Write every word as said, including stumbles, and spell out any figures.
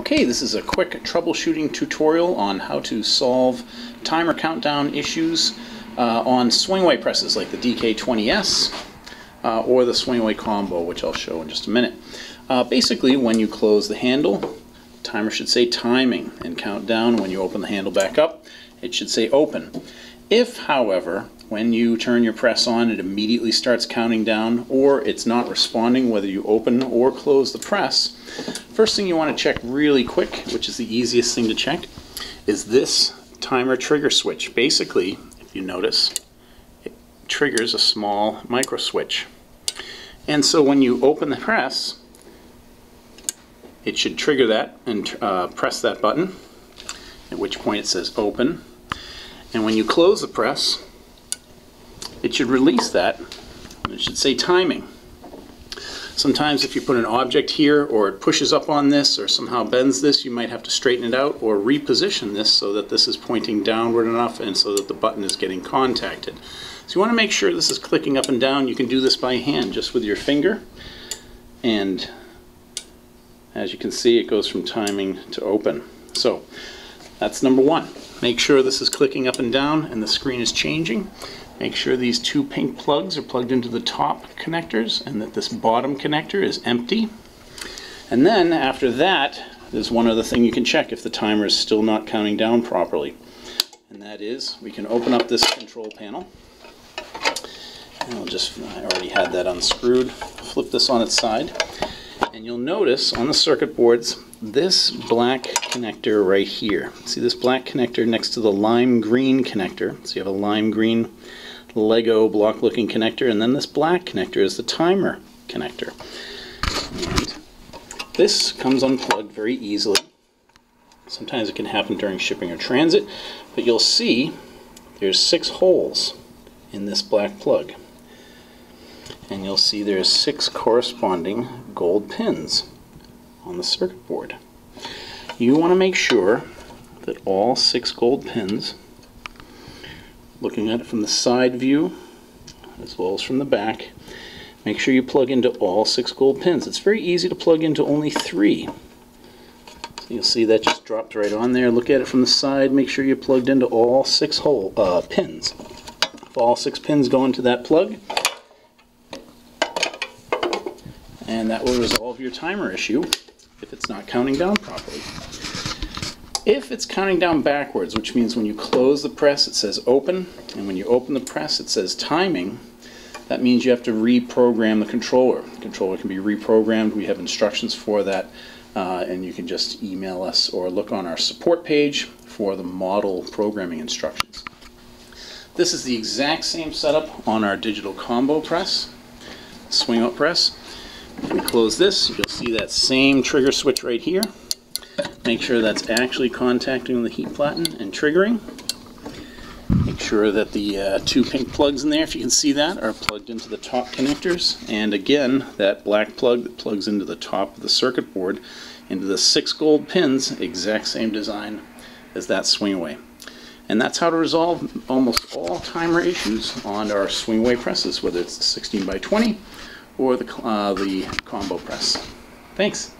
Okay, this is a quick troubleshooting tutorial on how to solve timer countdown issues uh, on swingway presses like the D K twenty S uh, or the swingway combo, which I'll show in just a minute. Uh, basically, when you close the handle, the timer should say timing and count down. When you open the handle back up, it should say open. If, however, when you turn your press on, it immediately starts counting down, or it's not responding whether you open or close the press, first thing you want to check really quick, which is the easiest thing to check, is this timer trigger switch. Basically, if you notice, it triggers a small micro switch. And so when you open the press, it should trigger that and uh, press that button, at which point it says open. And when you close the press, it should release that, and it should say timing. Sometimes if you put an object here, or it pushes up on this, or somehow bends this, you might have to straighten it out or reposition this so that this is pointing downward enough and so that the button is getting contacted. So you want to make sure this is clicking up and down. You can do this by hand, just with your finger. And as you can see, it goes from timing to open. So that's number one. Make sure this is clicking up and down and the screen is changing. Make sure these two pink plugs are plugged into the top connectors and that this bottom connector is empty. And then after that, there's one other thing you can check if the timer is still not counting down properly. And that is, we can open up this control panel. And I'll just, I already had that unscrewed. Flip this on its side. And you'll notice on the circuit boards, this black connector right here. See this black connector next to the lime green connector. So you have a lime green Lego block looking connector, and then this black connector is the timer connector. And this comes unplugged very easily. Sometimes it can happen during shipping or transit, but you'll see there's six holes in this black plug, and you'll see there's six corresponding gold pins on the circuit board. You want to make sure that all six gold pins, looking at it from the side view as well as from the back, make sure you plug into all six gold pins. It's very easy to plug into only three. So you'll see that just dropped right on there. Look at it from the side. Make sure you plugged into all six hole uh, pins. If all six pins go into that plug, and that will resolve your timer issue if it's not counting down properly. If it's counting down backwards, which means when you close the press it says open, and when you open the press it says timing, that means you have to reprogram the controller. The controller can be reprogrammed. We have instructions for that, uh, and you can just email us or look on our support page for the model programming instructions. This is the exact same setup on our digital combo press, swing out press. If we close this, you'll see that same trigger switch right here. Make sure that's actually contacting the heat platen and triggering. Make sure that the uh, two pink plugs in there, if you can see that, are plugged into the top connectors. And again, that black plug that plugs into the top of the circuit board, into the six gold pins, exact same design as that swingway. And that's how to resolve almost all timer issues on our swingway presses, whether it's the sixteen by twenty or the, uh, the combo press. Thanks.